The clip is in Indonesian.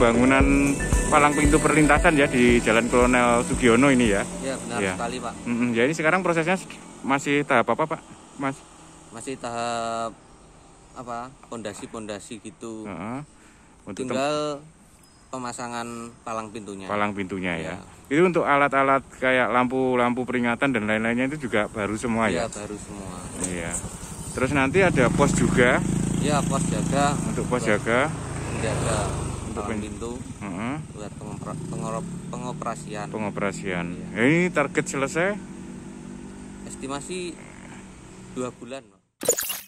pembangunan palang pintu perlintasan ya di Jalan Kolonel Sugiono ini ya? Iya, benar ya. Sekali Pak. Ya ini sekarang prosesnya masih tahap apa Pak? Mas? Masih tahap apa? Pondasi-pondasi gitu. Tinggal pemasangan palang pintunya. Palang pintunya ya. Itu untuk alat-alat kayak lampu-lampu peringatan dan lain-lainnya itu juga baru semua ya? Iya, baru semua. Iya. Terus nanti ada pos juga? Iya, pos jaga. Untuk pos jaga? Menjaga palang pintu buat pengoperasian. Iya. Ini target selesai estimasi 2 bulan.